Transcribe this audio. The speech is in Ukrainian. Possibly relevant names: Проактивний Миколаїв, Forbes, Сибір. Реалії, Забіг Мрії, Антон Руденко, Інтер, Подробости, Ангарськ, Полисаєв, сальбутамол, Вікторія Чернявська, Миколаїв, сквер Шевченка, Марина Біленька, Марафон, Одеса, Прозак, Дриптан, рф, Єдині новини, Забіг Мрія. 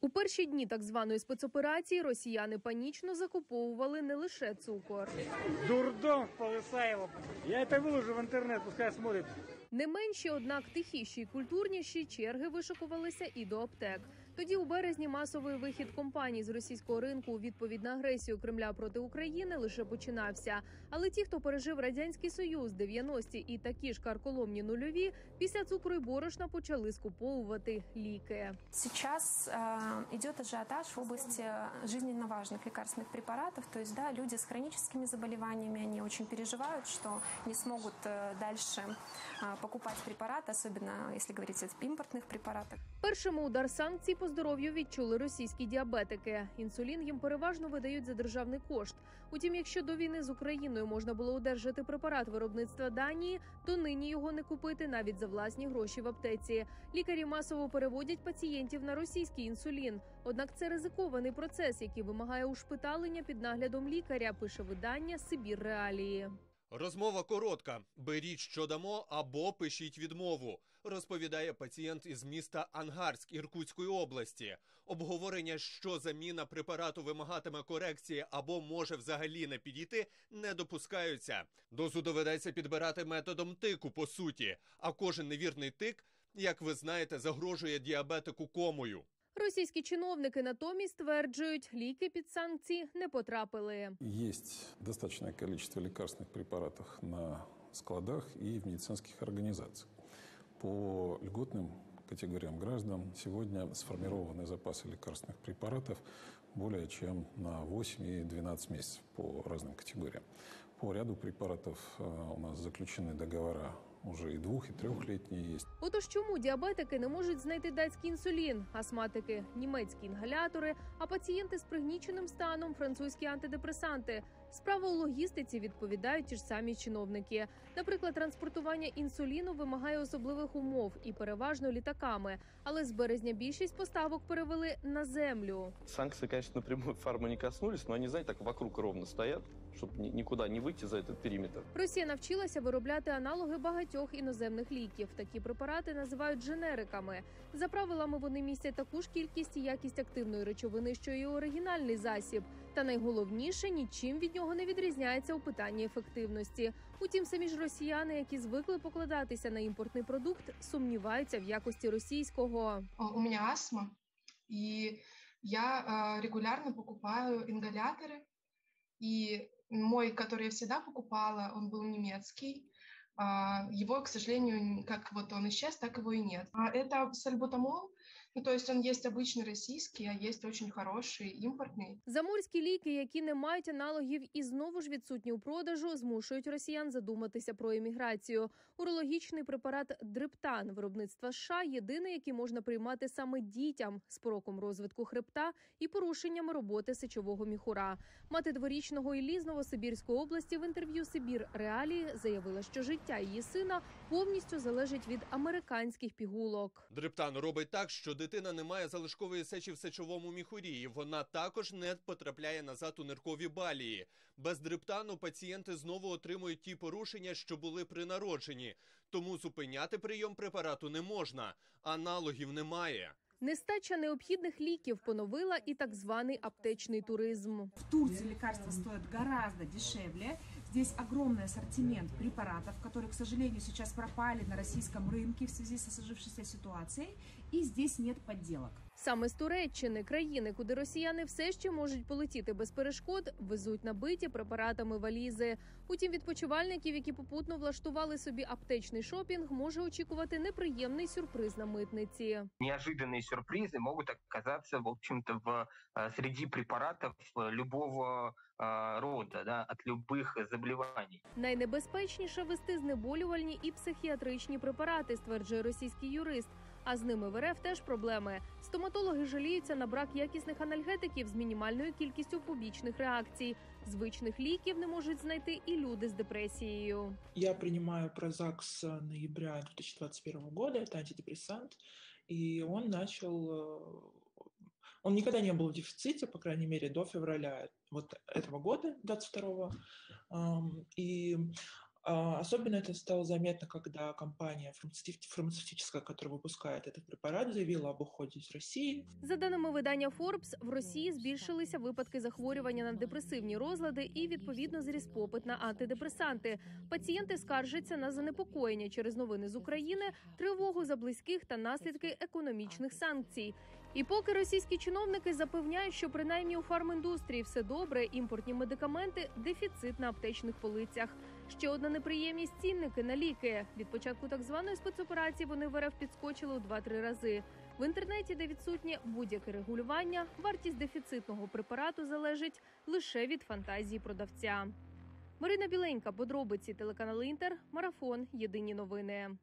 У перші дні так званої спецоперації росіяни панічно закуповували не лише цукор. Дурдом Полисаєва. Я це виложу в інтернет, пускай смотрять. Не менші, однак, тихіші і культурніші черги вишикувалися і до аптек. Тоді у березні масовий вихід компаній з російського ринку у відповідь на агресію Кремля проти України лише починався. Але ті, хто пережив Радянський Союз, 90-ті і такі ж карколомні нульові, після цукру і борошна почали скуповувати ліки. Зараз йде ажіотаж в області життєво важливих лікарських препаратів. Тобто, да, люди з хронічними захворюваннями, вони дуже переживають, що не зможуть далі покупати препарати, особливо, якщо говорити про імпортних препарати. Першим удар санкцій по здоров'ю відчули російські діабетики. Інсулін їм переважно видають за державний кошт. Утім, якщо до війни з Україною можна було одержати препарат виробництва Данії, то нині його не купити навіть за власні гроші в аптеці. Лікарі масово переводять пацієнтів на російський інсулін. Однак це ризикований процес, який вимагає ушпиталення під наглядом лікаря, пише видання «Сибір. Реалії». Розмова коротка. Беріть, що дамо, або пишіть відмову, розповідає пацієнт із міста Ангарськ Іркутської області. Обговорення, що заміна препарату вимагатиме корекції або може взагалі не підійти, не допускаються. Дозу доведеться підбирати методом тику, по суті. А кожен невірний тик, як ви знаєте, загрожує діабетику комою. Російські чиновники натомість стверджують, ліки під санкції не потрапили. Є достатнє кількість лікарських препаратів на складах і в медицинських організаціях. По льготним категориям граждан сьогодні сформовані запаси лікарських препаратів більше, ніж на 8 і 12 місяців по різним категоріям. По ряду препаратів у нас заключені договори. Уже і двох, і трьохлітні є. Отож чому діабетики не можуть знайти датський інсулін, астматики – німецькі інгалятори, а пацієнти з пригніченим станом – французькі антидепресанти? Справу у логістиці відповідають ті ж самі чиновники. Наприклад, транспортування інсуліну вимагає особливих умов і переважно літаками. Але з березня більшість поставок перевели на землю. Санкції, звісно, напряму фарми не коснулись, але вони, знаєте, так вокруг рівно стоять, щоб нікуди не вийти за цей периметр. Росія навчилася виробляти аналоги багатьох іноземних ліків. Такі препарати називають дженериками. За правилами, вони містять таку ж кількість і якість активної речовини, що й оригінальний засіб. Та найголовніше, нічим від нього не відрізняється у питанні ефективності. Утім, самі ж росіяни, які звикли покладатися на імпортний продукт, сумніваються в якості російського. У мене астма, і я регулярно покупаю інгалятори. І мой, який я завжди покупала, він був німецький. Его, к сожалению, как вот он исчез, так его и нет. Это сальбутамол, ну, то есть он есть обычный российский, а есть очень хороший импортный. Заморські ліки, які не мають аналогів і знову ж відсутні у продажу, змушують росіян задуматися про еміграцію. Урологічний препарат Дриптан виробництва США єдиний, який можна приймати саме дітям з пороком розвитку хребта і порушеннями роботи сечового міхура. Мати дворічного Іллі з Новосибірської області в інтерв'ю «Сибір. Реалії» заявила, що життя її сина повністю залежить від американських пігулок. Дриптан робить так, що дитина не має залишкової сечі в сечовому міхурі, і вона також не потрапляє назад у ниркові балії. Без Дриптану пацієнти знову отримують ті порушення, що були при народженні. Тому зупиняти прийом препарату не можна. Аналогів немає. Нестача необхідних ліків поновила і так званий аптечний туризм. В Турции лекарства стоят гораздо дешевле. Здесь огромный ассортимент препаратов, которые, к сожалению, сейчас пропали на российском рынке в связи со сложившейся ситуацией. И здесь нет подделок. Саме з Туреччини, країни, куди росіяни все ще можуть полетіти без перешкод, везуть набиті препаратами валізи. Утім, відпочивальників, які попутно влаштували собі аптечний шопінг, може очікувати неприємний сюрприз на митниці. Неожиданні сюрпризи можуть оказатися, в общем-то, в серед препаратів любого рода, да, от любых заболівань. Найнебезпечніше вести знеболювальні і психіатричні препарати, стверджує російський юрист. А з ними в РФ теж проблеми. Стоматологи жаліються на брак якісних анальгетиків з мінімальною кількістю побічних реакцій. Звичних ліків не можуть знайти і люди з депресією. Я приймаю Прозак з ноября 2021 года, це антидепресант, і він почав... Он никогда не был в дефиците, по крайней мере, до февраля вот этого года, 22-го. И Особенно это стало заметно, когда компания фармацевтическая, которая выпускает этот препарат, заявила об уходе из России. За даними видання Forbes, в Росії збільшилися випадки захворювання на депресивні розлади і, відповідно, зріс попит на антидепресанти. Пацієнти скаржаться на занепокоєння через новини з України, тривогу за близьких та наслідки економічних санкцій. І поки російські чиновники запевняють, що принаймні у фарміндустрії все добре, імпортні медикаменти – дефіцит на аптечних полицях. Ще одна неприємність – цінники на ліки. Від початку так званої спецоперації вони в РФ підскочили у 2-3 рази. В інтернеті, де відсутнє будь-яке регулювання, вартість дефіцитного препарату залежить лише від фантазії продавця. Марина Біленька, Подробиці, телеканал Інтер, Марафон, Єдині новини.